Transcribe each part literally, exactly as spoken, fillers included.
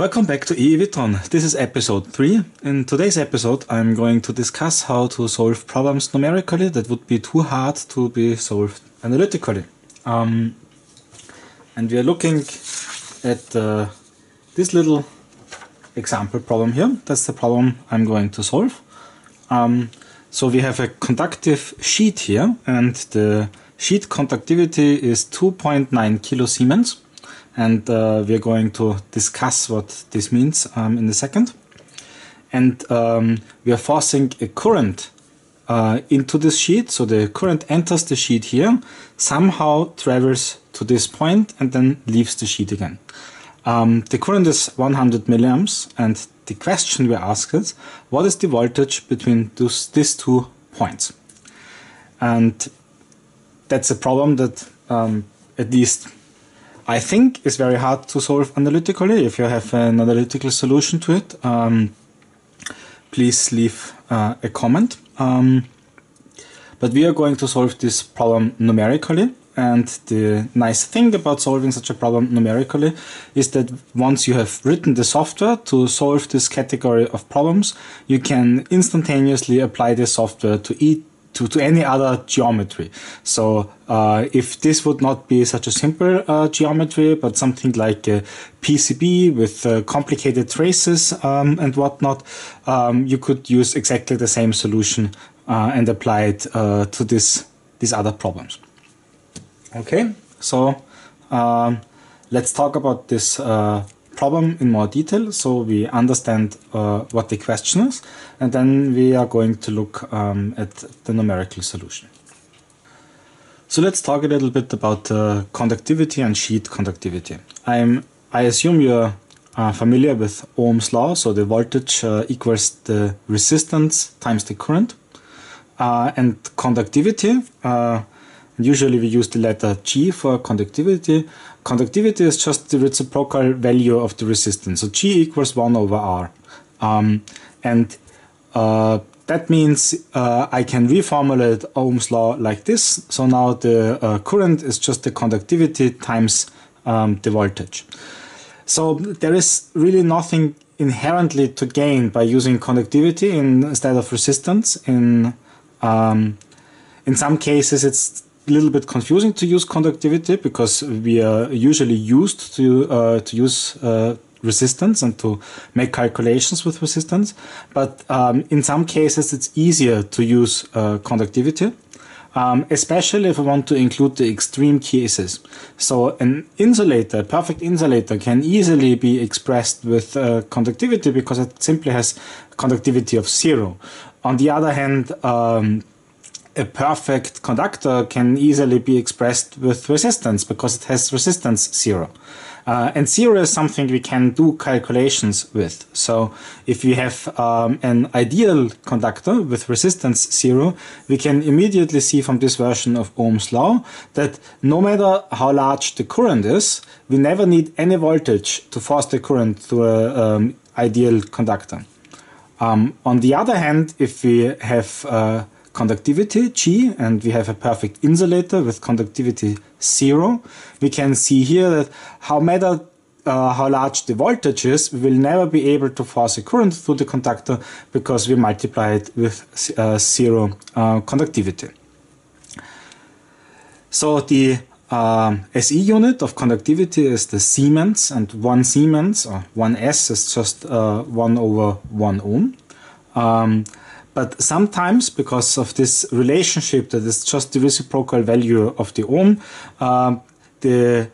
Welcome back to eevidtron. This is episode three. In today's episode I'm going to discuss how to solve problems numerically that would be too hard to be solved analytically. Um, and we are looking at uh, this little example problem here. That's the problem I'm going to solve. Um, so we have a conductive sheet here, and the sheet conductivity is two point nine kilosiemens. And uh, we're going to discuss what this means um, in a second. And um, we are forcing a current uh, into this sheet. So the current enters the sheet here, somehow travels to this point, and then leaves the sheet again. Um, the current is one hundred milliamps. And the question we ask is, what is the voltage between those, these two points? And that's a problem that um, at least I think is very hard to solve analytically. If you have an analytical solution to it, um, please leave uh, a comment. Um, but we are going to solve this problem numerically. And the nice thing about solving such a problem numerically is that once you have written the software to solve this category of problems, you can instantaneously apply the software to each To, to any other geometry. So uh, if this would not be such a simple uh, geometry, but something like a P C B with uh, complicated traces um, and whatnot, um, you could use exactly the same solution uh, and apply it uh, to this these other problems. Okay, so um, let's talk about this uh, problem in more detail, so we understand uh, what the question is, and then we are going to look um, at the numerical solution. So let's talk a little bit about uh, conductivity and sheet conductivity. I'm, I assume you're uh, familiar with Ohm's law, so the voltage uh, equals the resistance times the current, uh, and conductivity. Uh, Usually we use the letter G for conductivity. Conductivity is just the reciprocal value of the resistance. So G equals one over R. Um, and uh, that means uh, I can reformulate Ohm's law like this. So now the uh, current is just the conductivity times um, the voltage. So there is really nothing inherently to gain by using conductivity in, instead of resistance. In, um, in some cases it's a little bit confusing to use conductivity because we are usually used to uh, to use uh, resistance and to make calculations with resistance, but um, in some cases it's easier to use uh, conductivity, um, especially if I want to include the extreme cases. So an insulator, a perfect insulator, can easily be expressed with uh, conductivity because it simply has conductivity of zero. On the other hand, um, a perfect conductor can easily be expressed with resistance because it has resistance zero. Uh, and zero is something we can do calculations with. So if we have um, an ideal conductor with resistance zero, we can immediately see from this version of Ohm's law that no matter how large the current is, we never need any voltage to force the current through an um, ideal conductor. Um, on the other hand, if we have uh, conductivity G and we have a perfect insulator with conductivity zero, we can see here that how matter uh, how large the voltage is, we will never be able to force a current through the conductor because we multiply it with uh, zero uh, conductivity. So the Um, S E unit of conductivity is the Siemens, and one Siemens or one S is just uh, one over one ohm. Um, But sometimes, because of this relationship that is just the reciprocal value of the ohm, uh, the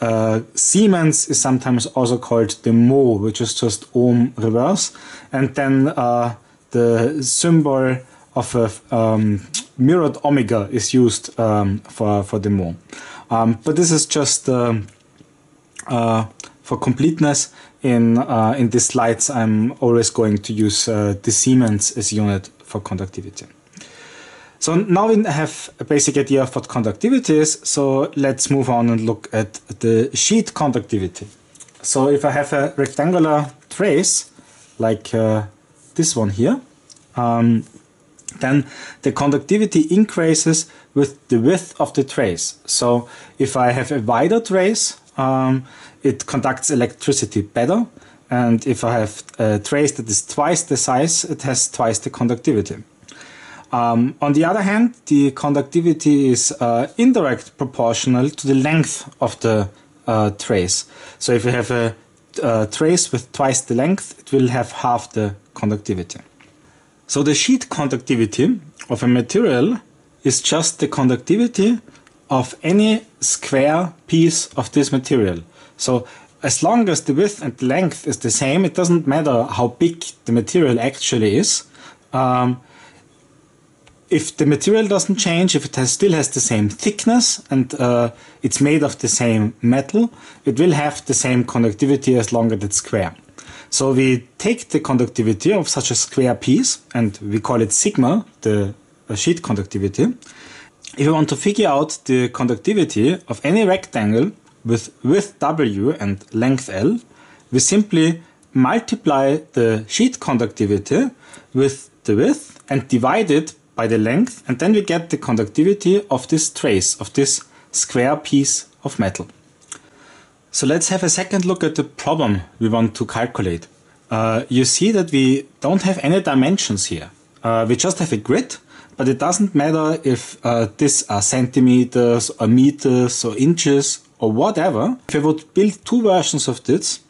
uh, Siemens is sometimes also called the mho, which is just ohm reverse. And then uh, the symbol of a um, mirrored omega is used um, for, for the mho. Um, but this is just uh, uh, for completeness. In, uh, in these slides, I'm always going to use uh, the Siemens as unit for conductivity. So now we have a basic idea of what conductivity is. So let's move on and look at the sheet conductivity. So if I have a rectangular trace, like uh, this one here, um, then the conductivity increases with the width of the trace. So if I have a wider trace, um, it conducts electricity better. And if I have a trace that is twice the size, it has twice the conductivity. Um, on the other hand, the conductivity is uh, indirect proportional to the length of the uh, trace. So if you have a uh, trace with twice the length, it will have half the conductivity. So the sheet conductivity of a material is just the conductivity of any square piece of this material. So as long as the width and length is the same, it doesn't matter how big the material actually is. Um, if the material doesn't change, if it has, still has the same thickness and uh, it's made of the same metal, it will have the same conductivity as long as it's square. So we take the conductivity of such a square piece and we call it sigma, the uh, sheet conductivity. If you want to figure out the conductivity of any rectangle with width W and length L, we simply multiply the sheet conductivity with the width and divide it by the length, and then we get the conductivity of this trace, of this square piece of metal. So let's have a second look at the problem we want to calculate. Uh, you see that we don't have any dimensions here. Uh, we just have a grid, but it doesn't matter if uh, these are centimeters or meters or inches or whatever. If I would build two versions of this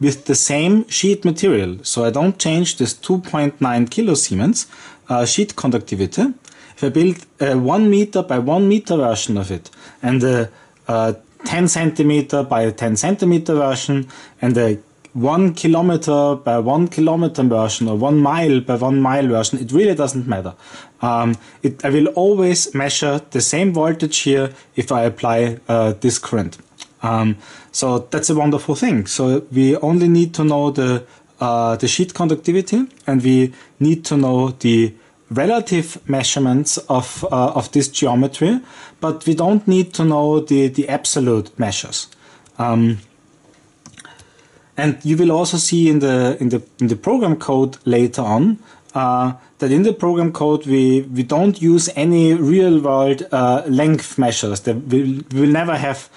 with the same sheet material, so I don't change this two point nine kilosiemens uh, sheet conductivity, if I build a one meter by one meter version of it and a, a ten centimeter by ten centimeter version and a one kilometer by one kilometer version or one mile by one mile version, it really doesn't matter. Um, it, I will always measure the same voltage here if I apply uh, this current. Um, so that's a wonderful thing. So we only need to know the, uh, the sheet conductivity, and we need to know the relative measurements of, uh, of this geometry, but we don't need to know the, the absolute measures. Um, And you will also see in the in the in the program code later on uh, that in the program code we we don't use any real world uh, length measures. That we will never have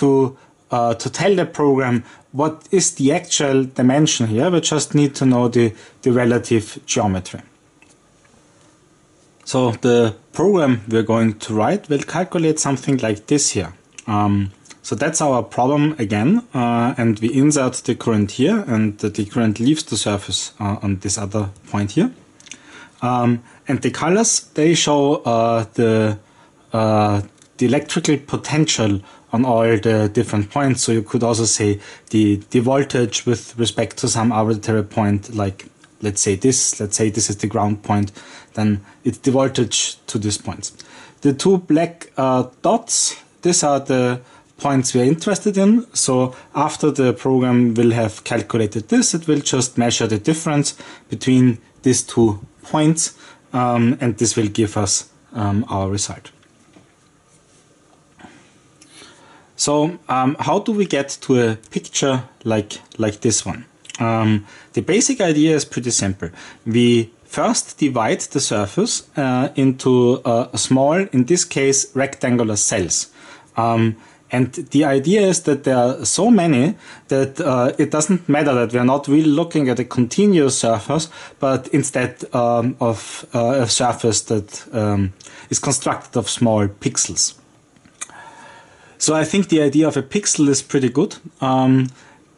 to uh, to tell the program what is the actual dimension here. We just need to know the the relative geometry. So the program we're going to write will calculate something like this here. Um, So that's our problem again, uh, and we insert the current here, and the current leaves the surface uh, on this other point here. Um, and the colors, they show uh, the, uh, the electrical potential on all the different points. So you could also say the, the voltage with respect to some arbitrary point, like let's say this, let's say this is the ground point, then it's the voltage to these points. The two black uh, dots, these are the points we are interested in. So after the program will have calculated this, it will just measure the difference between these two points, um, and this will give us um, our result. So um, how do we get to a picture like like this one? Um, the basic idea is pretty simple. We first divide the surface uh, into uh, a small, in this case, rectangular cells. Um, And the idea is that there are so many that uh, it doesn't matter that we are not really looking at a continuous surface, but instead um, of uh, a surface that um, is constructed of small pixels. So I think the idea of a pixel is pretty good, um,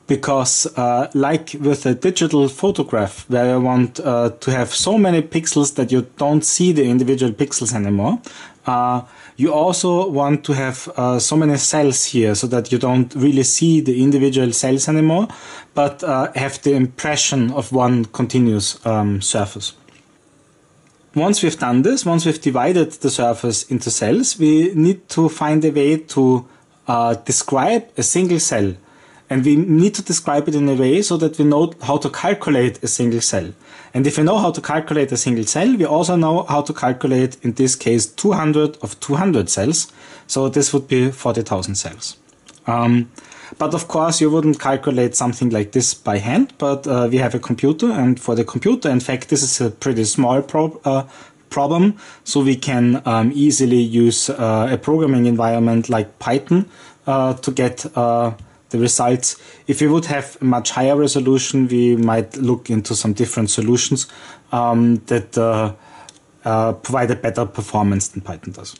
because uh, like with a digital photograph where I want uh, to have so many pixels that you don't see the individual pixels anymore, uh, you also want to have uh, so many cells here so that you don't really see the individual cells anymore, but uh, have the impression of one continuous um, surface. Once we've done this, once we've divided the surface into cells, we need to find a way to uh, describe a single cell. And we need to describe it in a way so that we know how to calculate a single cell. And if we know how to calculate a single cell, we also know how to calculate, in this case, two hundred of two hundred cells. So this would be forty thousand cells. Um, but of course, you wouldn't calculate something like this by hand, but uh, we have a computer. And for the computer, in fact, this is a pretty small pro- uh, problem. So we can um, easily use uh, a programming environment like Python uh, to get Uh, the results. If we would have a much higher resolution, we might look into some different solutions um, that uh, uh, provide a better performance than Python does.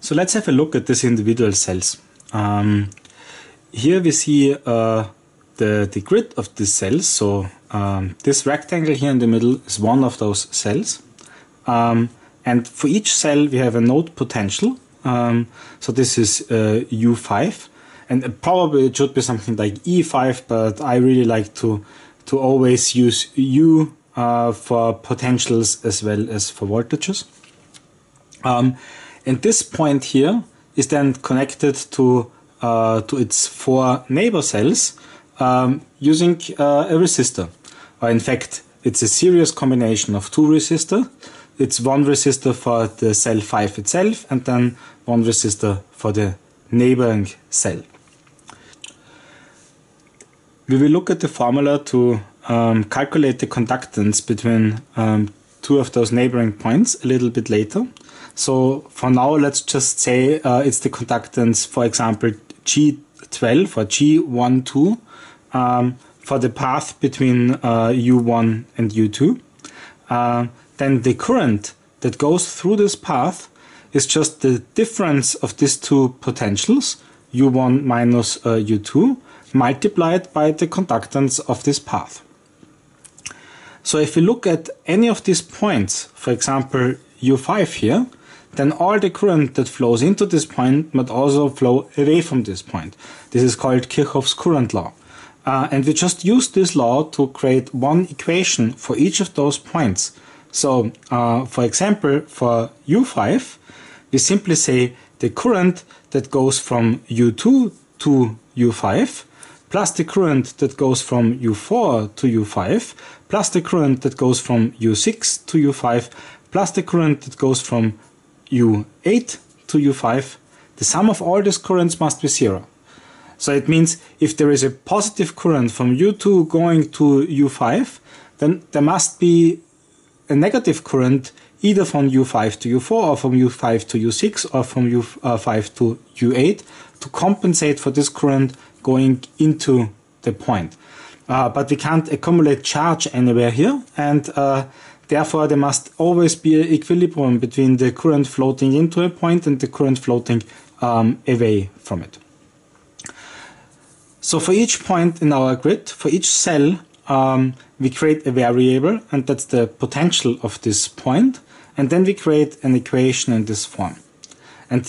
So let's have a look at these individual cells. Um, here we see uh, the, the grid of these cells. So um, this rectangle here in the middle is one of those cells. Um, and for each cell we have a node potential. Um, so this is uh, U five, and probably it should be something like E five, but I really like to to always use U uh, for potentials as well as for voltages. Um, and this point here is then connected to uh, to its four neighbor cells um, using uh, a resistor. Or in fact, it's a series combination of two resistors. It's one resistor for the cell five itself, and then one resistor for the neighboring cell. We will look at the formula to um, calculate the conductance between um, two of those neighboring points a little bit later. So for now, let's just say uh, it's the conductance, for example, G twelve or G twelve um, for the path between uh, U one and U two. Uh, Then the current that goes through this path is just the difference of these two potentials, U one minus uh, U two, multiplied by the conductance of this path. So if we look at any of these points, for example U five here, then all the current that flows into this point must also flow away from this point. This is called Kirchhoff's current law. Uh, and we just use this law to create one equation for each of those points. So, uh, for example, for U five, we simply say the current that goes from U two to U five plus the current that goes from U four to U five plus the current that goes from U six to U five plus the current that goes from U eight to U five. The sum of all these currents must be zero. So it means if there is a positive current from U two going to U five, then there must be a negative current either from U five to U four or from U five to U six or from U five to U eight to compensate for this current going into the point. Uh, but we can't accumulate charge anywhere here, and uh, therefore there must always be an equilibrium between the current floating into a point and the current floating um, away from it. So for each point in our grid, for each cell, Um, we create a variable, and that's the potential of this point, and then we create an equation in this form. And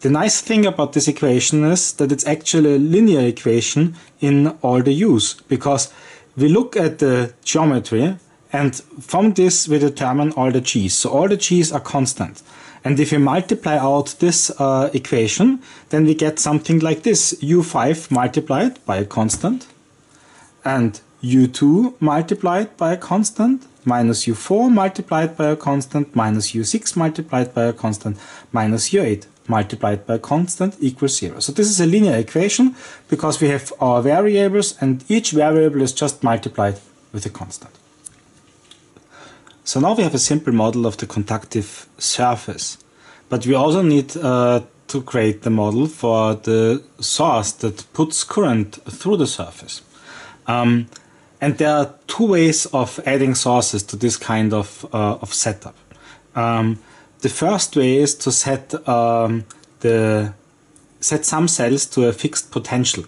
the nice thing about this equation is that it's actually a linear equation in all the U's, because we look at the geometry, and from this we determine all the G's. So all the G's are constant. And if we multiply out this uh, equation, then we get something like this: U five multiplied by a constant, and U two multiplied by a constant, minus U four multiplied by a constant, minus U six multiplied by a constant, minus U eight multiplied by a constant equals zero. So this is a linear equation because we have our variables, and each variable is just multiplied with a constant. So now we have a simple model of the conductive surface, but we also need uh, to create the model for the source that puts current through the surface. Um, And there are two ways of adding sources to this kind of, uh, of setup. Um, the first way is to set, um, the, set some cells to a fixed potential.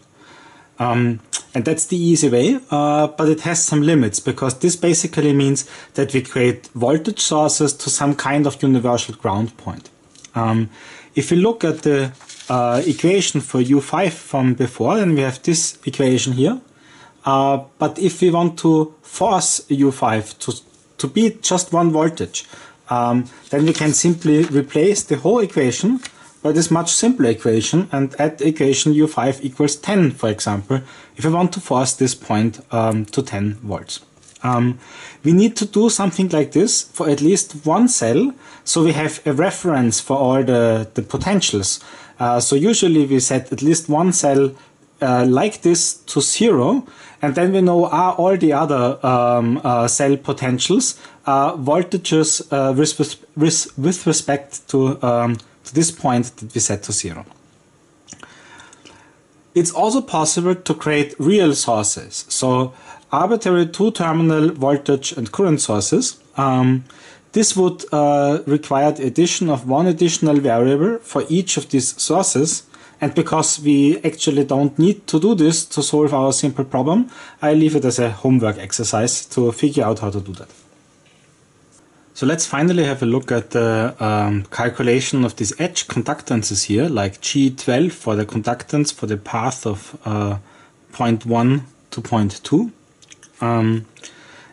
Um, and that's the easy way, uh, but it has some limits, because this basically means that we create voltage sources to some kind of universal ground point. Um, if you look at the uh, equation for U five from before, then we have this equation here. Uh, but if we want to force U five to, to be just one voltage, um, then we can simply replace the whole equation by this much simpler equation and add the equation U five equals ten, for example, if we want to force this point um, to ten volts. Um, we need to do something like this for at least one cell, so we have a reference for all the, the potentials. Uh, so usually we set at least one cell Uh, like this to zero, and then we know are all the other um, uh, cell potentials uh, voltages uh, with, with, with respect to, um, to this point that we set to zero. It's also possible to create real sources, so arbitrary two-terminal voltage and current sources. Um, this would uh, require the addition of one additional variable for each of these sources, and because we actually don't need to do this to solve our simple problem, I leave it as a homework exercise to figure out how to do that. So let's finally have a look at the um, calculation of these edge conductances here, like G twelve for the conductance for the path of uh, point one to point two. Um,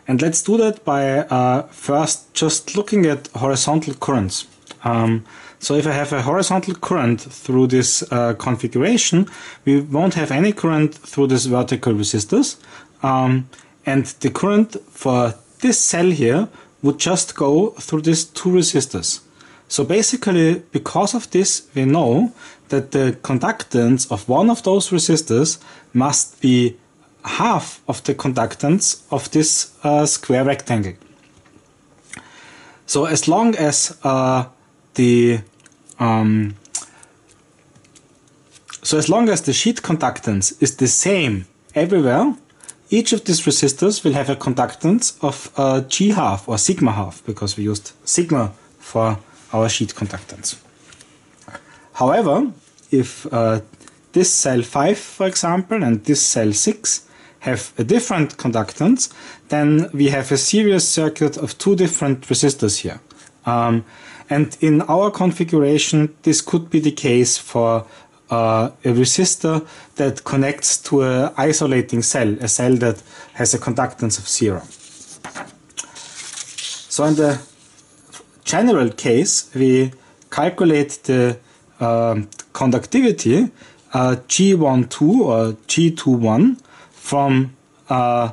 and let's do that by uh, first just looking at horizontal currents. Um, so if I have a horizontal current through this uh, configuration, we won't have any current through these vertical resistors. Um, and the current for this cell here would just go through these two resistors. So basically, because of this, we know that the conductance of one of those resistors must be half of the conductance of this uh, square rectangle. So as long as uh, the um, so as long as the sheet conductance is the same everywhere, each of these resistors will have a conductance of uh, G half or sigma half, because we used sigma for our sheet conductance. However, if uh, this cell five, for example, and this cell six have a different conductance, then we have a series circuit of two different resistors here. Um, and in our configuration, this could be the case for Uh, a resistor that connects to an isolating cell, a cell that has a conductance of zero. So in the general case, we calculate the uh, conductivity uh, G one two or G two one from uh,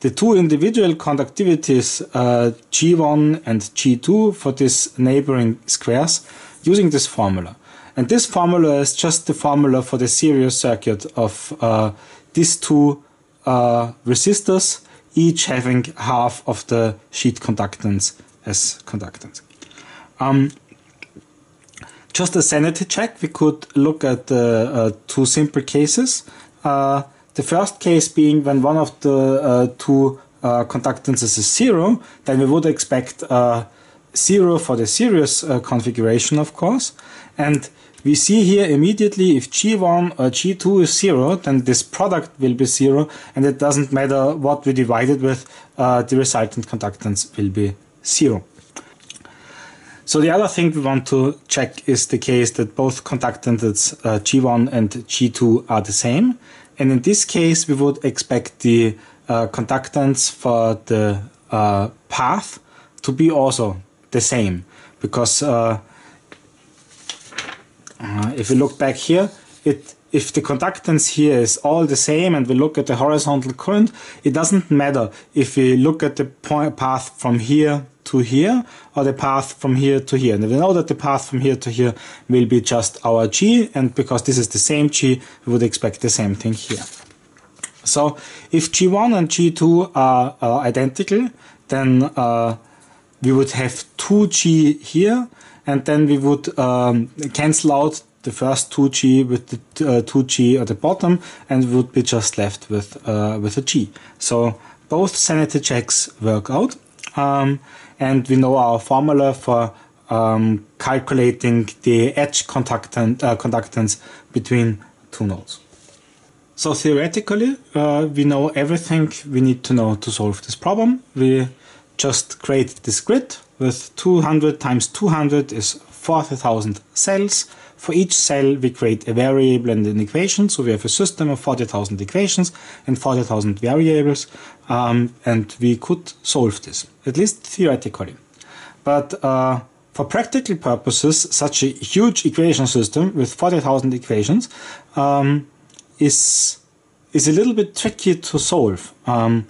the two individual conductivities uh, G one and G two for these neighboring squares using this formula. And this formula is just the formula for the series circuit of uh, these two uh, resistors, each having half of the sheet conductance as conductance. Um, just a sanity check, we could look at uh, uh, two simple cases. Uh, the first case being when one of the uh, two uh, conductances is zero, then we would expect uh, zero for the series uh, configuration, of course. And we see here immediately if G one or G two is zero, then this product will be zero, and it doesn't matter what we divide it with, uh, the resultant conductance will be zero. So the other thing we want to check is the case that both conductances uh, G one and G two are the same. And in this case, we would expect the uh, conductance for the uh, path to be also the same, because uh, Uh, if we look back here, it, if the conductance here is all the same and we look at the horizontal current, it doesn't matter if we look at the point path from here to here or the path from here to here. And we know that the path from here to here will be just our G, and because this is the same G, we would expect the same thing here. So if G one and G two are, are identical, then uh, we would have two G here, and then we would um, cancel out the first two G with the uh, two G at the bottom, and we would be just left with, uh, with a G. So both sanity checks work out, um, and we know our formula for um, calculating the edge conductance, uh, conductance between two nodes. So theoretically, uh, we know everything we need to know to solve this problem. We just create this grid with two hundred times two hundred is forty thousand cells. For each cell, we create a variable and an equation. So we have a system of forty thousand equations and forty thousand variables. Um, and we could solve this, at least theoretically. But uh, for practical purposes, such a huge equation system with forty thousand equations um, is, is a little bit tricky to solve. Um,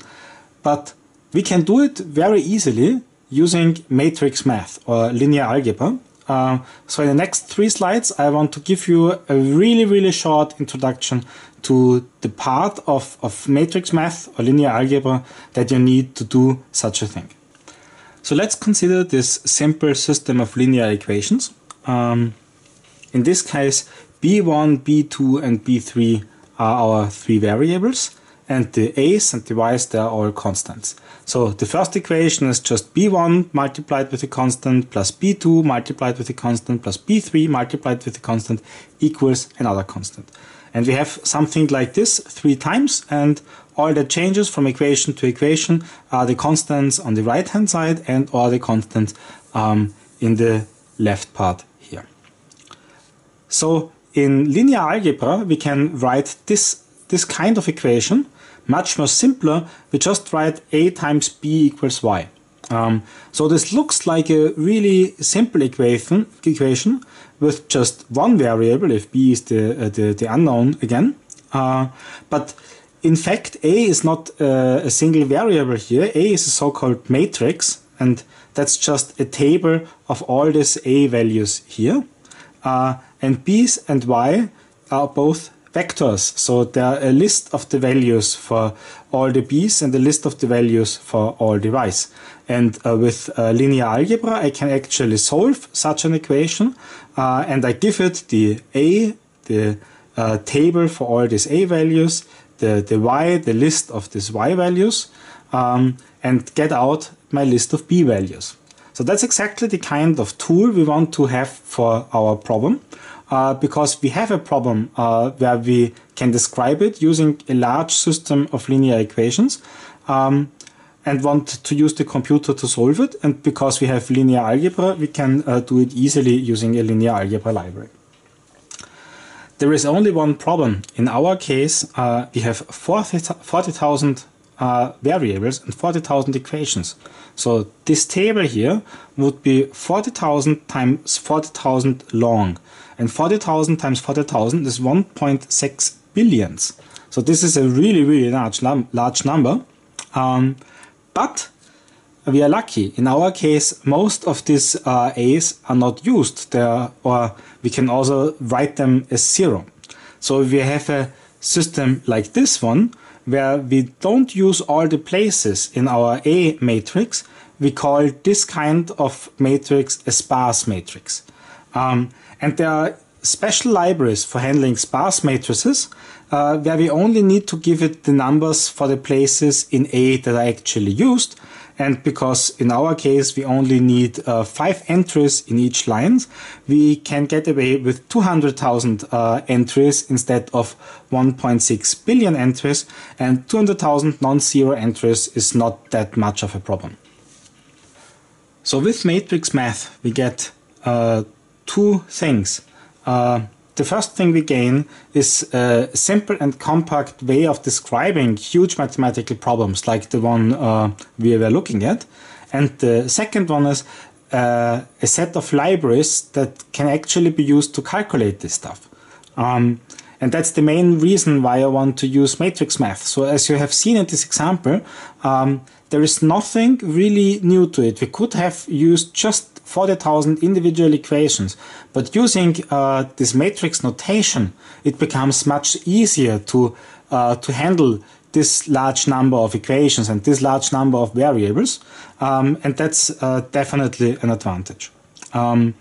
but we can do it very easily using matrix math or linear algebra. Uh, so in the next three slides, I want to give you a really, really short introduction to the part of, of matrix math or linear algebra that you need to do such a thing. So let's consider this simple system of linear equations. Um, in this case, B one, B two, and B three are our three variables, and the a's and the y's, they are all constants. So the first equation is just b one multiplied with a constant plus b two multiplied with a constant plus b three multiplied with a constant equals another constant. And we have something like this three times, and all that changes from equation to equation are the constants on the right hand side and or the constants um, in the left part here. So in linear algebra we can write this, this kind of equation much more simpler. We just write a times b equals y. Um, so this looks like a really simple equation, equation with just one variable, if b is the, uh, the, the unknown again. Uh, but in fact, a is not uh, a single variable here. A is a so-called matrix, and that's just a table of all these a values here. Uh, and b's and y are both vectors, so there are a list of the values for all the b's and a list of the values for all the y's. And uh, with uh, linear algebra, I can actually solve such an equation, uh, and I give it the a, the uh, table for all these a values, the, the y, the list of these y values, um, and get out my list of b values. So that's exactly the kind of tool we want to have for our problem. Uh, because we have a problem uh, where we can describe it using a large system of linear equations um, and want to use the computer to solve it. And because we have linear algebra, we can uh, do it easily using a linear algebra library. There is only one problem. In our case, uh, we have forty thousand uh, variables and forty thousand equations. So this table here would be forty thousand times forty thousand long. And forty thousand times forty thousand is one point six billions. So this is a really, really large, num large number. Um, but we are lucky. In our case, most of these uh, A's are not used. They are, or we can also write them as zero. So if we have a system like this one, where we don't use all the places in our A matrix, we call this kind of matrix a sparse matrix. Um, And there are special libraries for handling sparse matrices uh, where we only need to give it the numbers for the places in A that are actually used. And because in our case we only need uh, five entries in each line, we can get away with two hundred thousand uh, entries instead of one point six billion entries, and two hundred thousand non-zero entries is not that much of a problem. So with matrix math we get uh, two things. Uh, the first thing we gain is a simple and compact way of describing huge mathematical problems like the one uh, we were looking at. And the second one is uh, a set of libraries that can actually be used to calculate this stuff. Um, and that's the main reason why I want to use matrix math. So as you have seen in this example, um, there is nothing really new to it. We could have used just forty thousand individual equations, but using uh, this matrix notation, it becomes much easier to uh, to handle this large number of equations and this large number of variables, um, and that's uh, definitely an advantage. Um,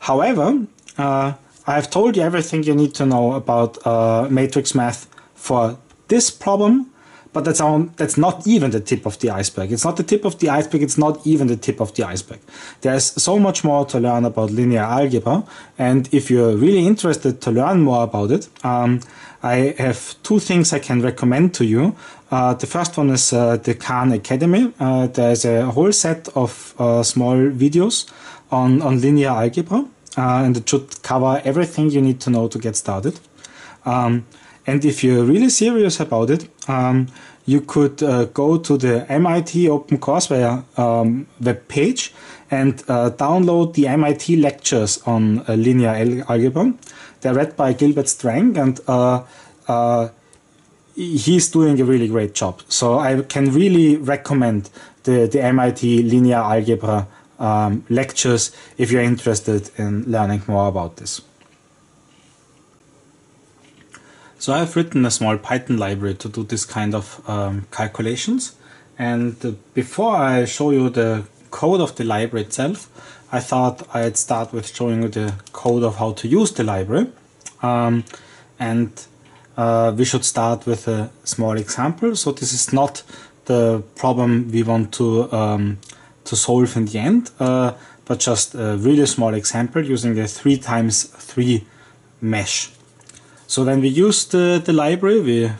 however, uh, I have told you everything you need to know about uh, matrix math for this problem. But that's, on, that's not even the tip of the iceberg. It's not the tip of the iceberg. It's not even the tip of the iceberg. There's so much more to learn about linear algebra. And if you're really interested to learn more about it, um, I have two things I can recommend to you. Uh, the first one is uh, the Khan Academy. Uh, there's a whole set of uh, small videos on, on linear algebra. Uh, and it should cover everything you need to know to get started. Um, And if you're really serious about it, um, you could uh, go to the M I T OpenCourseWare um, webpage and uh, download the M I T lectures on uh, linear algebra. They're read by Gilbert Strang, and uh, uh, he's doing a really great job. So I can really recommend the, the M I T linear algebra um, lectures if you're interested in learning more about this. So I've written a small Python library to do this kind of um, calculations, and before I show you the code of the library itself, I thought I'd start with showing you the code of how to use the library. Um, and uh, we should start with a small example. So this is not the problem we want to um, to solve in the end, uh, but just a really small example using a three times three mesh. So then we use the, the library. We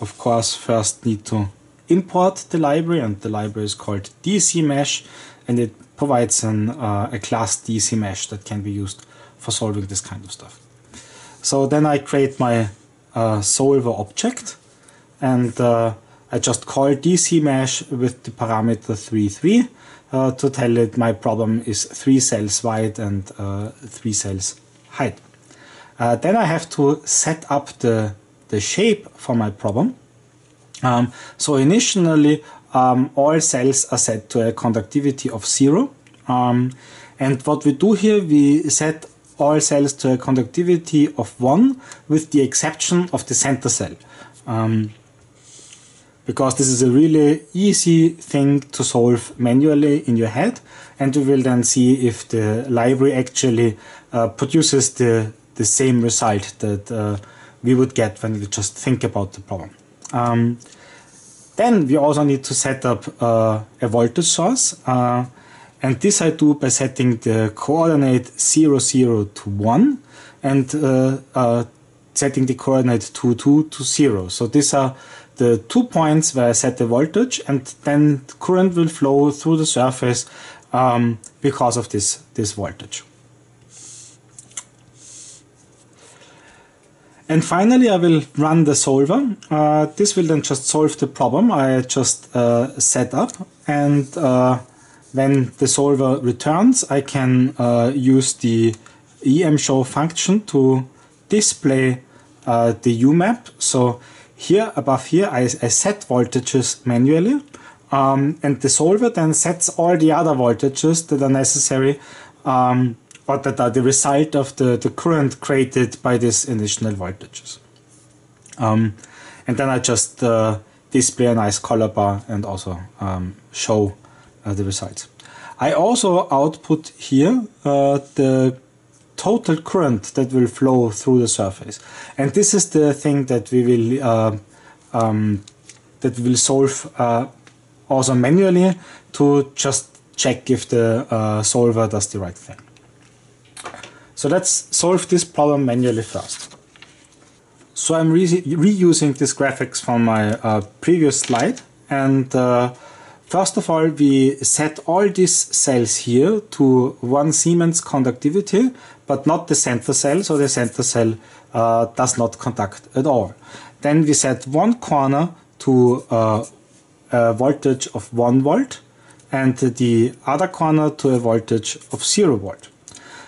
of course first need to import the library, and the library is called DCMesh, and it provides an, uh, a class DCMesh that can be used for solving this kind of stuff. So then I create my uh, solver object, and uh, I just call DCMesh with the parameter three three uh, to tell it my problem is three cells wide and uh, three cells height. Uh, then I have to set up the, the shape for my problem. Um, so initially um, all cells are set to a conductivity of zero, um, and what we do here, we set all cells to a conductivity of one with the exception of the center cell, um, because this is a really easy thing to solve manually in your head, and we will then see if the library actually uh, produces the, the same result that uh, we would get when we just think about the problem. Um, then we also need to set up uh, a voltage source, uh, and this I do by setting the coordinate zero, zero to one and uh, uh, setting the coordinate two, two to zero. So these are the two points where I set the voltage, and then the current will flow through the surface um, because of this, this voltage. And finally, I will run the solver. Uh, this will then just solve the problem I just uh, set up. And uh, when the solver returns, I can uh, use the emshow function to display uh, the U map. So here, above here, I, I set voltages manually. Um, and the solver then sets all the other voltages that are necessary um, but that are the result of the, the current created by these initial voltages. Um, and then I just uh, display a nice color bar and also um, show uh, the results. I also output here uh, the total current that will flow through the surface. And this is the thing that we will, uh, um, that we will solve uh, also manually to just check if the uh, solver does the right thing. So let's solve this problem manually first. So I'm re reusing these graphics from my uh, previous slide. And uh, first of all, we set all these cells here to one Siemens conductivity, but not the center cell. So the center cell uh, does not conduct at all. Then we set one corner to uh, a voltage of one volt and the other corner to a voltage of zero volt.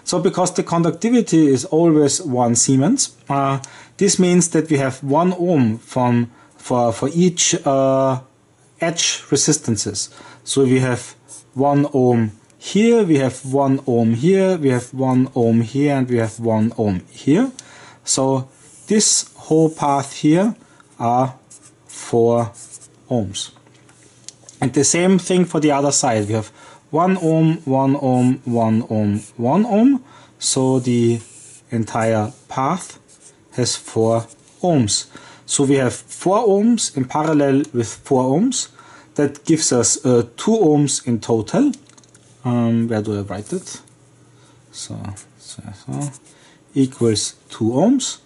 So because the conductivity is always one Siemens, uh, this means that we have one ohm from, for, for each uh, edge resistances. So we have one ohm here, we have one ohm here, we have one ohm here, and we have one ohm here. So this whole path here are four ohms. And the same thing for the other side. We have one ohm, one ohm, one ohm, one ohm. So the entire path has four ohms. So we have four ohms in parallel with four ohms. That gives us uh, two ohms in total. Um, where do I write it? So, so, so equals two ohms.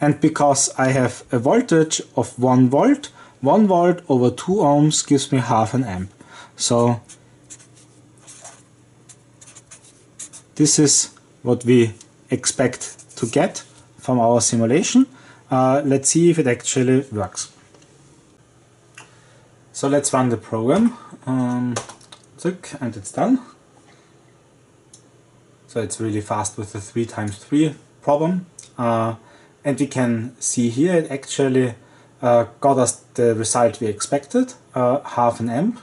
And because I have a voltage of one volt, one volt over two ohms gives me half an amp. So this is what we expect to get from our simulation. Uh, let's see if it actually works. So let's run the program. Um, and it's done. So it's really fast with the three times three problem. Uh, and we can see here it actually uh, got us the result we expected, uh, half an amp.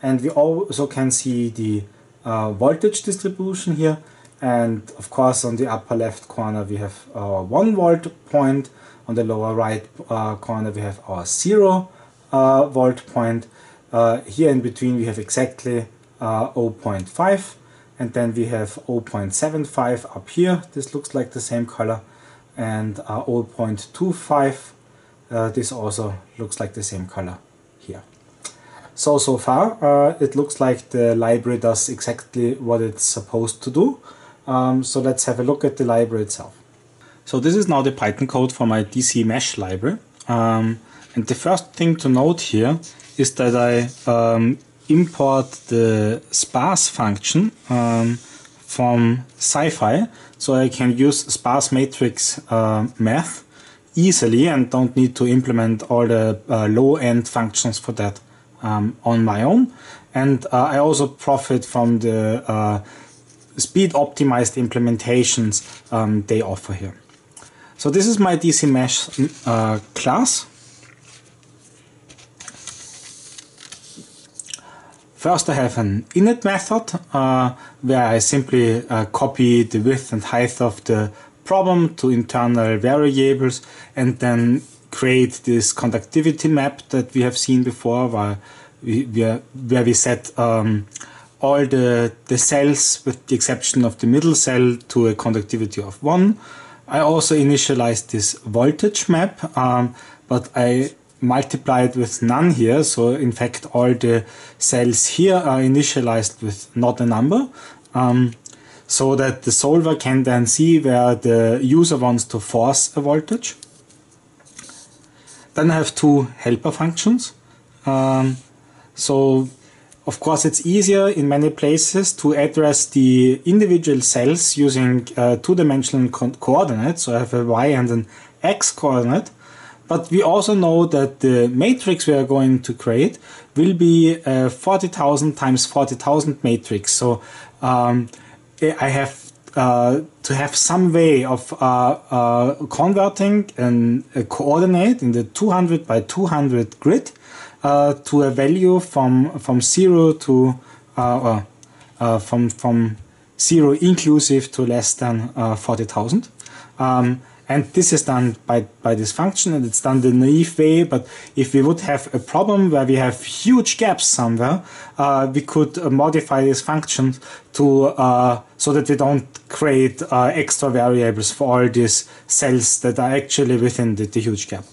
And we also can see the Uh, voltage distribution here, and of course on the upper left corner we have our one volt point, on the lower right uh, corner we have our zero uh, volt point, uh, here in between we have exactly uh, zero point five, and then we have zero point seven five up here, this looks like the same color, and uh, zero point two five uh, this also looks like the same color here. So, so far uh, it looks like the library does exactly what it's supposed to do. Um, so let's have a look at the library itself. So this is now the Python code for my DCMesh library. Um, and the first thing to note here is that I um, import the sparse function um, from SciPy, so I can use sparse matrix uh, math easily and don't need to implement all the uh, low-end functions for that um, on my own. And uh, I also profit from the uh, speed-optimized implementations um, they offer here. So this is my DCMesh uh, class. First, I have an init method uh, where I simply uh, copy the width and height of the problem to internal variables and then create this conductivity map that we have seen before, where we, where, where we set um, all the, the cells with the exception of the middle cell to a conductivity of one. I also initialize this voltage map, um, but I multiplied with none here, so in fact all the cells here are initialized with not a number, um, so that the solver can then see where the user wants to force a voltage. Then I have two helper functions. Um, so of course it's easier in many places to address the individual cells using uh, two-dimensional co coordinates, so I have a y and an x coordinate. But we also know that the matrix we are going to create will be a forty thousand times forty thousand matrix. So um, I have uh, to have some way of uh, uh, converting an, a coordinate in the two hundred by two hundred grid uh, to a value from from zero to uh, uh, from from zero inclusive to less than uh, forty thousand. Um, And this is done by, by this function, and it's done the naive way, but if we would have a problem where we have huge gaps somewhere, uh, we could uh, modify this function to uh, so that we don't create uh, extra variables for all these cells that are actually within the, the huge gap.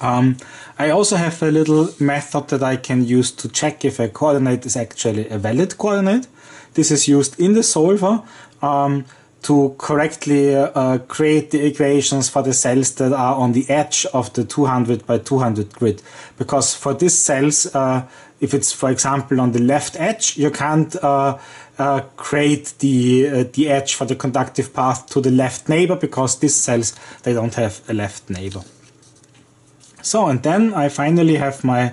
Um, I also have a little method that I can use to check if a coordinate is actually a valid coordinate. This is used in the solver. Um, to correctly uh, create the equations for the cells that are on the edge of the two hundred by two hundred grid. Because for these cells, uh, if it's, for example, on the left edge, you can't uh, uh, create the, uh, the edge for the conductive path to the left neighbor, because these cells, they don't have a left neighbor. So, and then I finally have my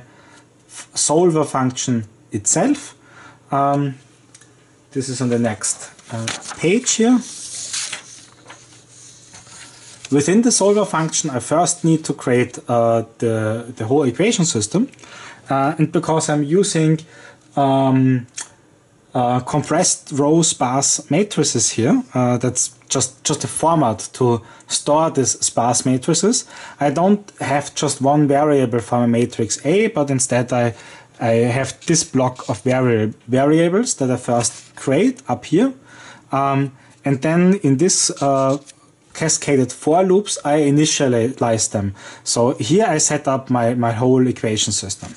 solver function itself. Um, this is on the next uh, page here. Within the solver function, I first need to create uh, the, the whole equation system. Uh, and because I'm using um, uh, compressed row sparse matrices here, uh, that's just, just a format to store these sparse matrices. I don't have just one variable from a matrix A, but instead I, I have this block of vari variables that I first create up here. Um, and then in this uh, cascaded for loops, I initialize them. So here I set up my, my whole equation system.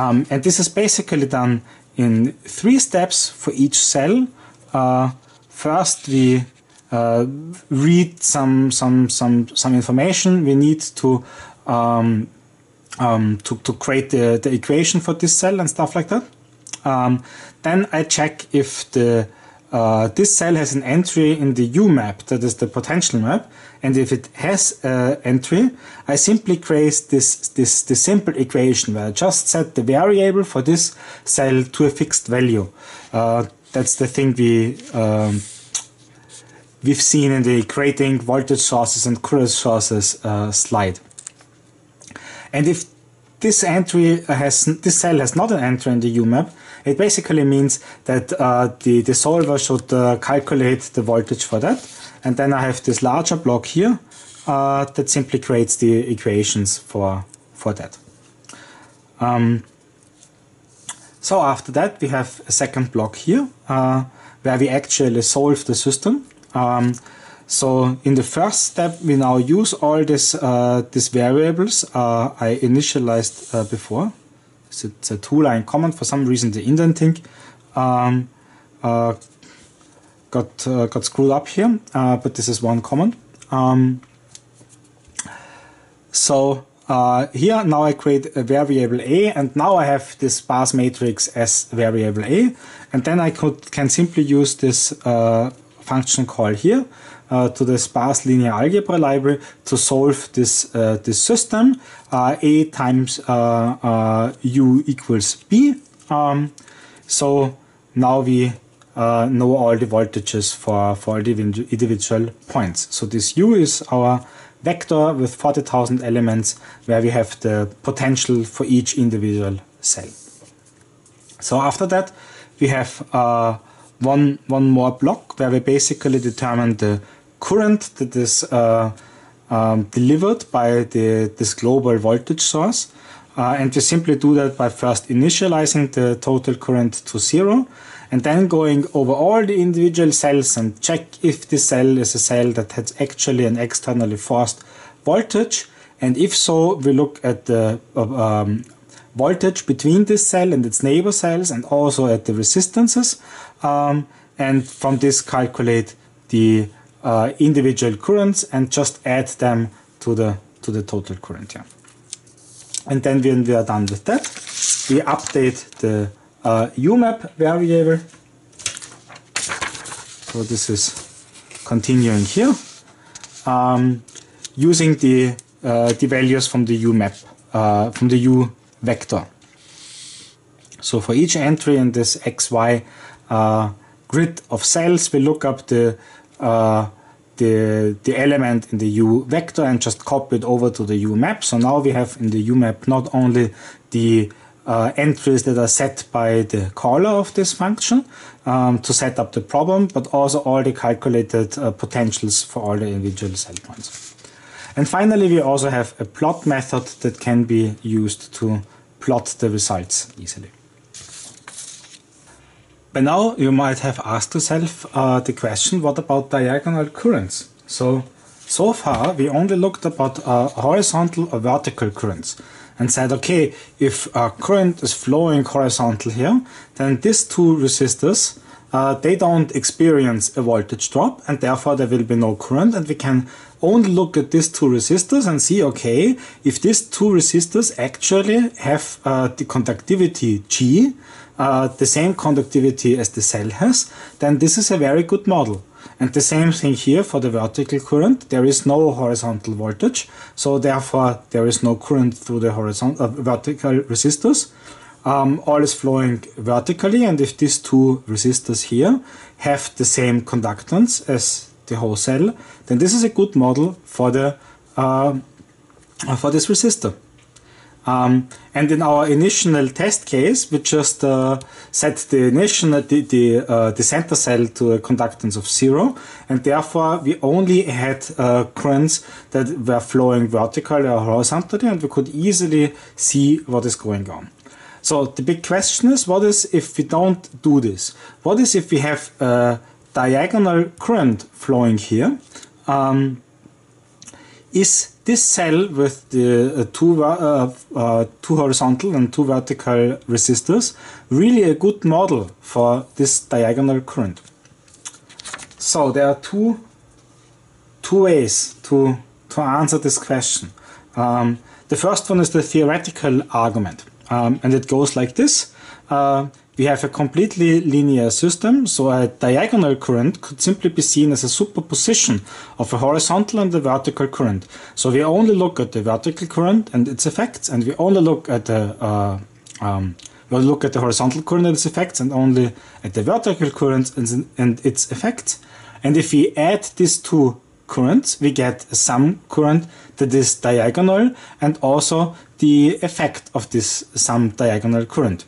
Um, and this is basically done in three steps for each cell. Uh, first, we uh, read some, some, some, some information. We need to, um, um, to, to create the, the equation for this cell and stuff like that. Um, then I check if the Uh, this cell has an entry in the U map, that is the potential map, and if it has uh, entry, I simply create this, this, this simple equation where I just set the variable for this cell to a fixed value. Uh, that's the thing we, um, we've seen in the creating voltage sources and current sources uh, slide. And if this entry has, this cell has not an entry in the U map, it basically means that uh, the, the solver should uh, calculate the voltage for that. And then I have this larger block here uh, that simply creates the equations for, for that. Um, so after that, we have a second block here uh, where we actually solve the system. Um, So in the first step, we now use all this, uh, these variables uh, I initialized uh, before. So it's a two-line comment. For some reason, the indenting um, uh, got uh, got screwed up here, uh, but this is one comment. Um, so uh, here now I create a variable A, and now I have this sparse matrix as variable A, and then I could can simply use this Uh, function call here uh, to the sparse linear algebra library to solve this uh, this system. Uh, A times uh, uh, U equals B. Um, so now we uh, know all the voltages for for the individual points. So this U is our vector with forty thousand elements where we have the potential for each individual cell. So after that we have uh, One, one more block where we basically determine the current that is uh, um, delivered by the, this global voltage source. Uh, and we simply do that by first initializing the total current to zero and then going over all the individual cells and check if the cell is a cell that has actually an externally forced voltage. And if so, we look at the uh, um, voltage between this cell and its neighbor cells and also at the resistances. Um, and from this calculate the uh, individual currents and just add them to the to the total current here. And then when we are done with that, we update the uh, U map variable. So this is continuing here um, using the uh, the values from the U map uh, from the U vector. So for each entry in this X Y Uh, grid of cells, we look up the uh, the the element in the U vector and just copy it over to the U map. So now we have in the U map not only the uh, entries that are set by the caller of this function um, to set up the problem, but also all the calculated uh, potentials for all the individual cell points. And finally, we also have a plot method that can be used to plot the results easily. By now, you might have asked yourself uh, the question, what about diagonal currents? So, so far, we only looked about uh, horizontal or vertical currents and said, okay, if a current is flowing horizontal here, then these two resistors, uh, they don't experience a voltage drop and therefore there will be no current, and we can only look at these two resistors and see, okay, if these two resistors actually have uh, the conductivity G, Uh, the same conductivity as the cell has, then this is a very good model. And the same thing here for the vertical current. There is no horizontal voltage, so therefore there is no current through the horizontal uh, vertical resistors. Um, all is flowing vertically, and if these two resistors here have the same conductance as the whole cell, then this is a good model for the uh, for this resistor. Um, and in our initial test case, we just uh, set the initial the the, uh, the center cell to a conductance of zero, and therefore we only had uh, currents that were flowing vertically or horizontally, and we could easily see what is going on. So the big question is, what is if we don't do this? What is if we have a diagonal current flowing here? Um, is this cell with the uh, two, uh, uh, two horizontal and two vertical resistors really a good model for this diagonal current? So there are two, two ways to, to answer this question. Um, the first one is the theoretical argument, um, and it goes like this. Uh, we have a completely linear system, so a diagonal current could simply be seen as a superposition of a horizontal and a vertical current. So we only look at the vertical current and its effects, and we only look at the uh, um, we only look at the horizontal current and its effects, and only at the vertical current and, and its effects. And if we add these two currents, we get a sum current that is diagonal and also the effect of this sum diagonal current.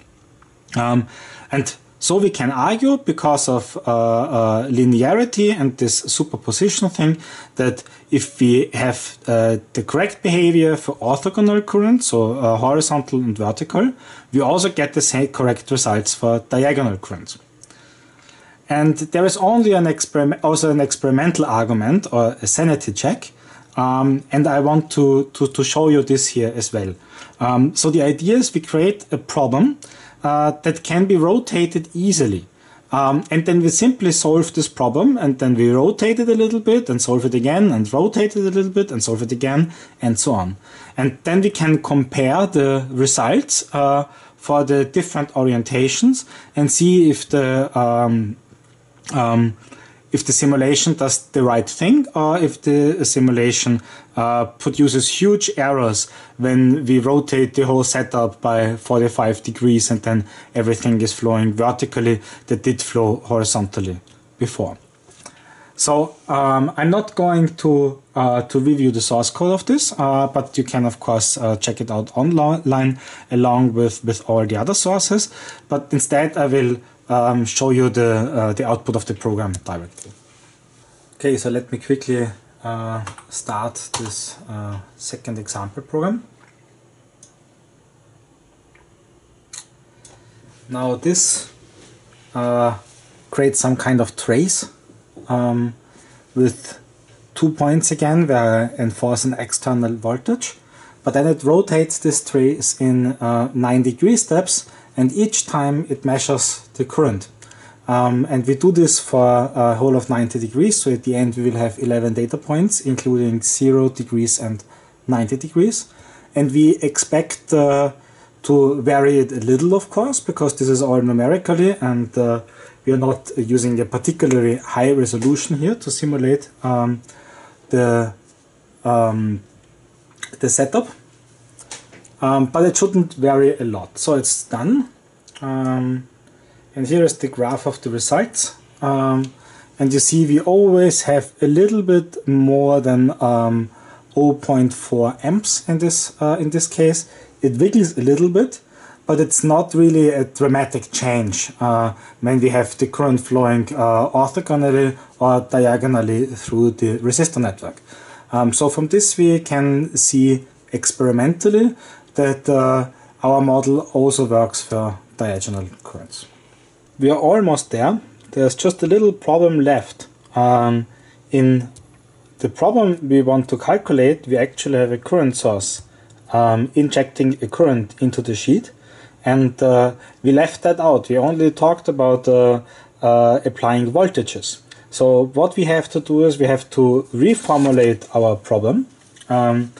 Um, and so we can argue, because of uh, uh, linearity and this superposition thing, that if we have uh, the correct behavior for orthogonal currents, so uh, horizontal and vertical, we also get the same correct results for diagonal currents. And there is only an experiment, also an experimental argument or a sanity check. Um, and I want to, to, to show you this here as well. Um, so the idea is we create a problem uh, that can be rotated easily. Um, and then we simply solve this problem, and then we rotate it a little bit and solve it again, and rotate it a little bit and solve it again, and so on. And then we can compare the results uh, for the different orientations and see if the um, um, if the simulation does the right thing, or if the simulation uh, produces huge errors when we rotate the whole setup by forty-five degrees and then everything is flowing vertically that did flow horizontally before. So um, I'm not going to uh, to review the source code of this, uh, but you can of course uh, check it out online along with with all the other sources. But instead I will Um, show you the uh, the output of the program directly. Okay, so let me quickly uh, start this uh, second example program. Now this uh, creates some kind of trace um, with two points again where I enforce an external voltage, but then it rotates this trace in uh, nine degree steps, and each time it measures the current. Um, and we do this for a whole of ninety degrees, so at the end we will have eleven data points, including zero degrees and ninety degrees. And we expect uh, to vary it a little, of course, because this is all numerically, and uh, we are not using a particularly high resolution here to simulate um, the, um, the setup. Um, but it shouldn't vary a lot. So it's done. Um, and here is the graph of the results. Um, and you see we always have a little bit more than um, zero point four amps in this, uh, in this case. It wiggles a little bit, but it's not really a dramatic change uh, when we have the current flowing uh, orthogonally or diagonally through the resistor network. Um, so from this we can see experimentally that uh, our model also works for diagonal currents. We are almost there. There's just a little problem left. Um, in the problem we want to calculate, we actually have a current source um, injecting a current into the sheet, and uh, we left that out. We only talked about uh, uh, applying voltages. So what we have to do is we have to reformulate our problem. Um,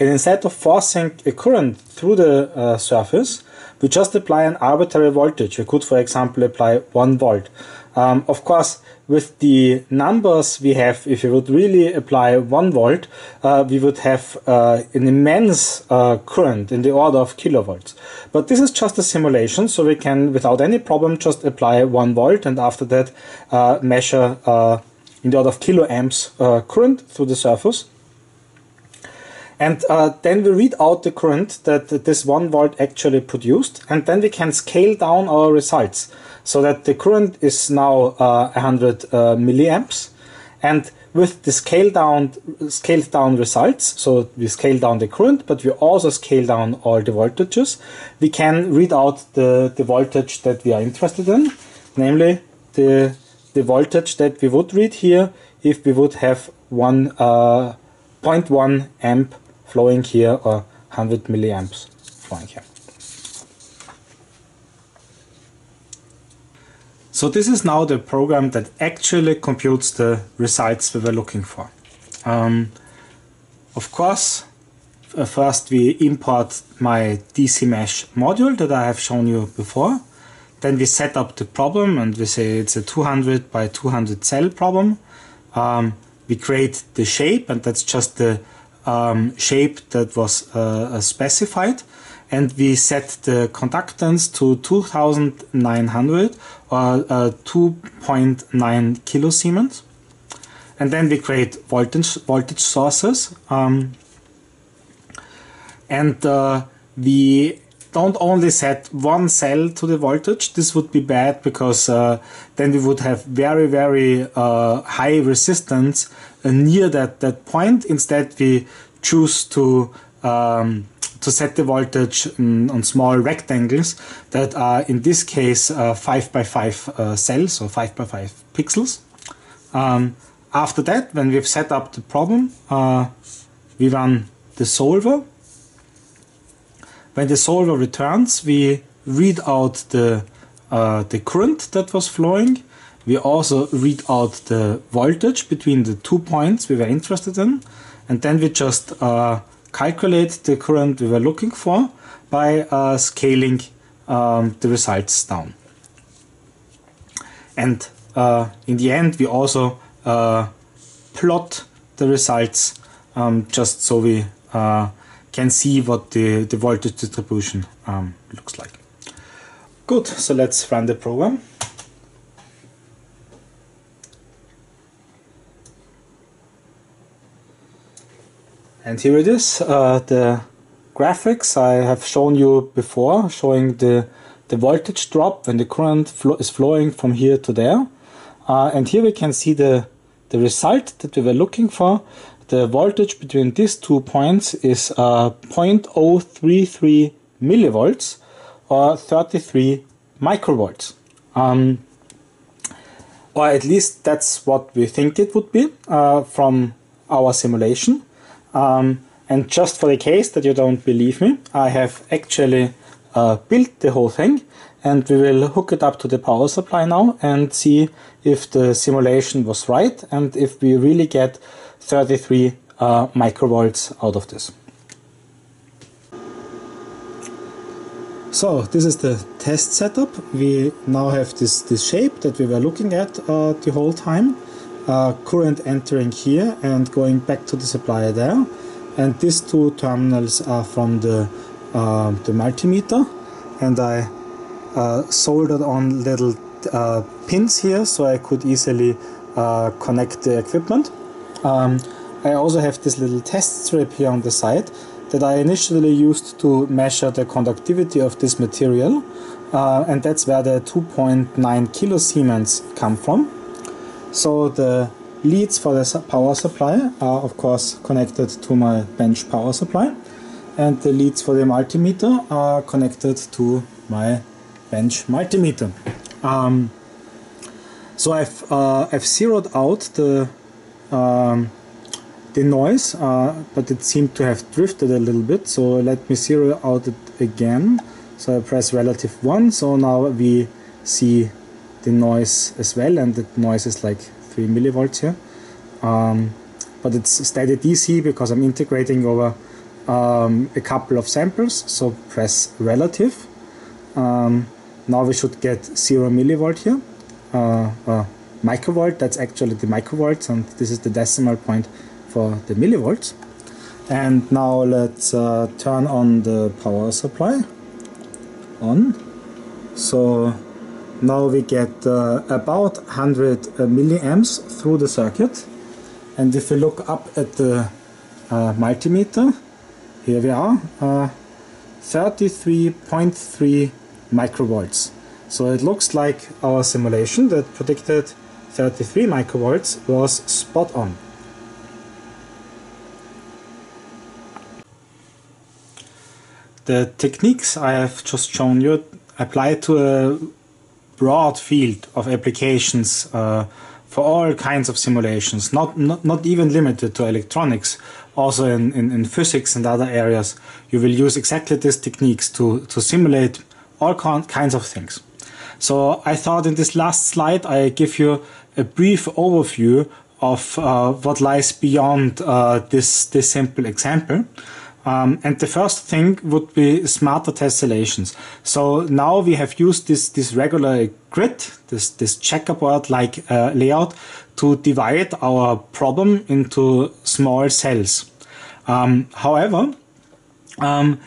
And instead of forcing a current through the uh, surface, we just apply an arbitrary voltage. We could, for example, apply one volt. Um, of course, with the numbers we have, if we would really apply one volt, uh, we would have uh, an immense uh, current in the order of kilovolts. But this is just a simulation, so we can, without any problem, just apply one volt and after that uh, measure uh, in the order of kiloamps uh, current through the surface. And uh, then we read out the current that this one volt actually produced, and then we can scale down our results so that the current is now uh, one hundred uh, milliamps. And with the scale down, scaled down results, so we scale down the current, but we also scale down all the voltages, we can read out the, the voltage that we are interested in, namely the, the voltage that we would read here if we would have one uh, zero point one amp flowing here, or one hundred milliamps flowing here. So this is now the program that actually computes the results we were looking for. Um, of course, uh, first we import my DCMesh module that I have shown you before. Then we set up the problem and we say it's a two hundred by two hundred cell problem. Um, we create the shape, and that's just the Um, shape that was uh, specified, and we set the conductance to two thousand nine hundred or uh, two point nine kilosiemens, and then we create voltage voltage sources, um, and uh, we don't only set one cell to the voltage. This would be bad because uh, then we would have very very uh, high resistance near that, that point. Instead, we choose to um, to set the voltage um, on small rectangles that are, in this case, uh, five by five uh, cells, or five by five pixels. Um, after that, when we've set up the problem, uh, we run the solver. When the solver returns, we read out the uh, the current that was flowing. We also read out the voltage between the two points we were interested in, and then we just uh, calculate the current we were looking for by uh, scaling um, the results down. And uh, in the end, we also uh, plot the results um, just so we uh, can see what the, the voltage distribution um, looks like. Good, so let's run the program. And here it is, uh, the graphics I have shown you before, showing the, the voltage drop when the current flo is flowing from here to there. Uh, and here we can see the, the result that we were looking for. The voltage between these two points is uh, zero point zero three three millivolts, or thirty-three microvolts. Um, or at least that's what we think it would be uh, from our simulation. Um, and just for the case that you don't believe me, I have actually uh, built the whole thing, and we will hook it up to the power supply now and see if the simulation was right and if we really get thirty-three uh, microvolts out of this. So this is the test setup. We now have this, this shape that we were looking at uh, the whole time. Uh, current entering here and going back to the supplier there, and these two terminals are from the uh, the multimeter, and I uh, soldered on little uh, pins here so I could easily uh, connect the equipment. Um, I also have this little test strip here on the side that I initially used to measure the conductivity of this material, uh, and that's where the two point nine kilosiemens come from. So the leads for the power supply are of course connected to my bench power supply, and the leads for the multimeter are connected to my bench multimeter. Um, so I've, uh, I've zeroed out the, um, the noise, uh, but it seemed to have drifted a little bit, so let me zero out it again. So I press relative one, so now we see the noise as well, and the noise is like three millivolts here, um, but it's steady D C because I'm integrating over um, a couple of samples, so press relative. Um, now we should get zero millivolt here, uh, uh, microvolt, that's actually the microvolts, and this is the decimal point for the millivolts. And now let's uh, turn on the power supply on. So now we get uh, about one hundred milliamps through the circuit, and if we look up at the uh, multimeter, here we are, uh, thirty-three point three microvolts. So it looks like our simulation that predicted thirty-three microvolts was spot on. The techniques I have just shown you apply to a broad field of applications uh, for all kinds of simulations, not, not, not even limited to electronics. Also in, in, in physics and other areas, you will use exactly these techniques to, to simulate all kinds of things. So I thought in this last slide I give you a brief overview of uh, what lies beyond uh, this, this simple example. Um, and the first thing would be smarter tessellations. So now we have used this, this regular grid, this, this checkerboard-like uh, layout, to divide our problem into small cells. Um, however, um,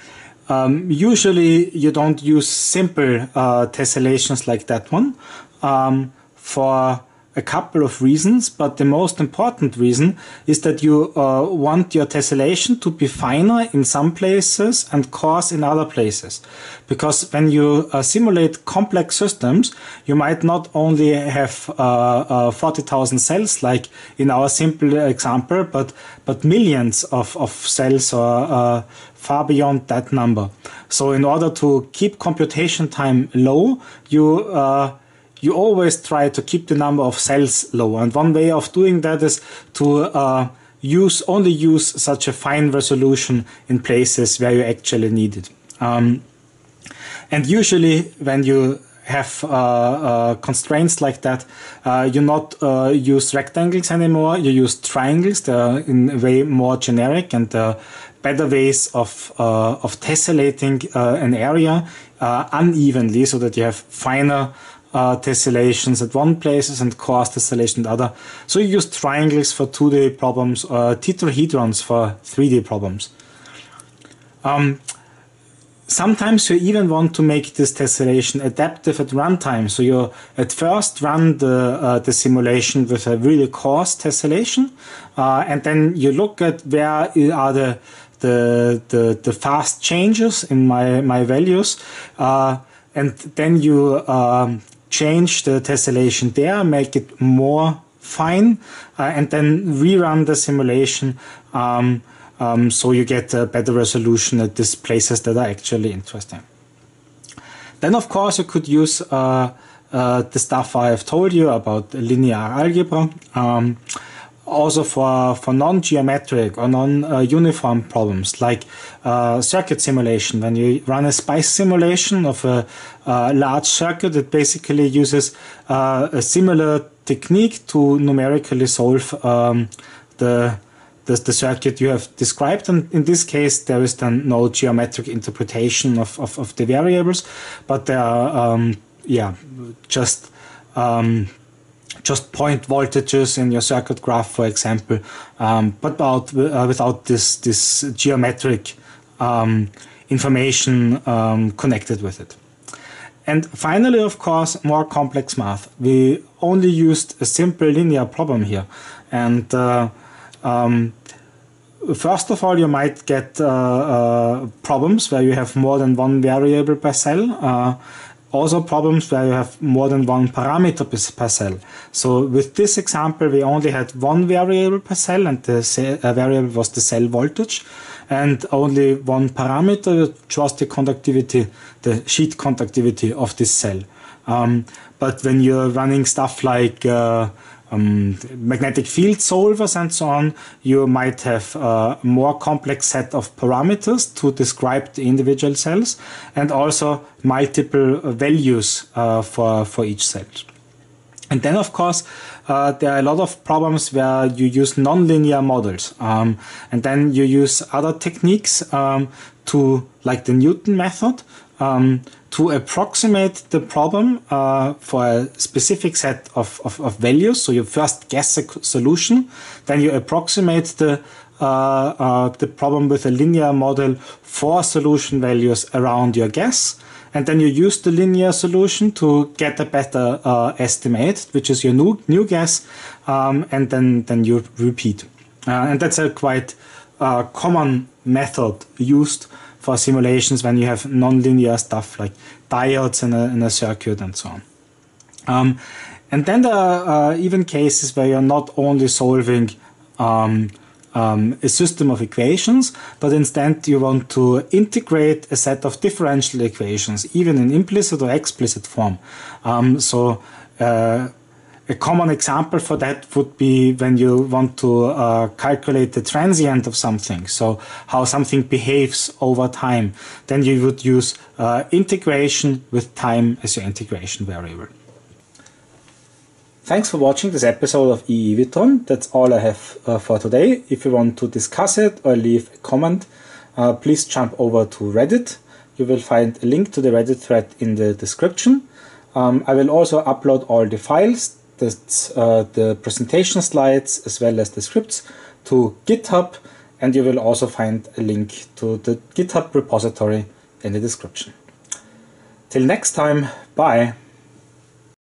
um, usually you don't use simple uh, tessellations like that one um, for a couple of reasons, but the most important reason is that you uh, want your tessellation to be finer in some places and coarse in other places. Because when you uh, simulate complex systems, you might not only have uh, uh, forty thousand cells like in our simple example, but, but millions of, of cells or uh, far beyond that number. So in order to keep computation time low, you uh, you always try to keep the number of cells low. And one way of doing that is to uh, use only use such a fine resolution in places where you actually need it. Um, and usually when you have uh, uh, constraints like that, uh, you not uh, use rectangles anymore, you use triangles. They're in a way more generic, and uh, better ways of uh, of tessellating uh, an area uh, unevenly, so that you have finer Uh, tessellations at one places and coarse tessellation at other. So you use triangles for two D problems, or tetrahedrons for three D problems. Um, sometimes you even want to make this tessellation adaptive at runtime. So you at first run the, uh, the simulation with a really coarse tessellation, uh, and then you look at where are the the the, the fast changes in my my values, uh, and then you um, change the tessellation there, make it more fine, uh, and then rerun the simulation um, um, so you get a better resolution at these places that are actually interesting. Then, of course, you could use uh, uh, the stuff I have told you about linear algebra, um, also for, for non-geometric or non-uniform uh, problems, like uh, circuit simulation. When you run a SPICE simulation of a uh, large circuit, it basically uses uh, a similar technique to numerically solve um, the, the, the circuit you have described. And in this case, there is then no geometric interpretation of, of, of the variables, but there are um, yeah, just um, just point voltages in your circuit graph, for example, um, but without, uh, without this, this geometric um, information um, connected with it. And finally, of course, more complex math. We only used a simple linear problem here. And uh, um, first of all, you might get uh, uh, problems where you have more than one variable per cell. Uh, Also problems where you have more than one parameter per cell. So with this example, we only had one variable per cell, and the cell, uh, variable was the cell voltage, and only one parameter, which was the conductivity, the sheet conductivity of this cell. Um, but when you're running stuff like uh, um, magnetic field solvers and so on, you might have a more complex set of parameters to describe the individual cells, and also multiple values uh, for, for each cell. And then, of course, uh, there are a lot of problems where you use nonlinear models. Um, and then you use other techniques um, to, like the Newton method, um, to approximate the problem uh, for a specific set of, of, of values. So you first guess a solution, then you approximate the, uh, uh, the problem with a linear model for solution values around your guess. And then you use the linear solution to get a better uh, estimate, which is your new, new guess, um, and then, then you repeat. Uh, and that's a quite uh, common method used for simulations when you have nonlinear stuff like diodes in a, in a circuit and so on. Um, and then there are uh, even cases where you're not only solving um, um, a system of equations, but instead you want to integrate a set of differential equations, even in implicit or explicit form. Um, so uh, a common example for that would be when you want to uh, calculate the transient of something, so how something behaves over time. Then you would use uh, integration with time as your integration variable. Thanks for watching this episode of eevidtron. That's all I have uh, for today. If you want to discuss it or leave a comment, uh, please jump over to Reddit. You will find a link to the Reddit thread in the description. Um, I will also upload all the files, That's, uh, the presentation slides, as well as the scripts to GitHub, and you will also find a link to the GitHub repository in the description. Till next time, bye!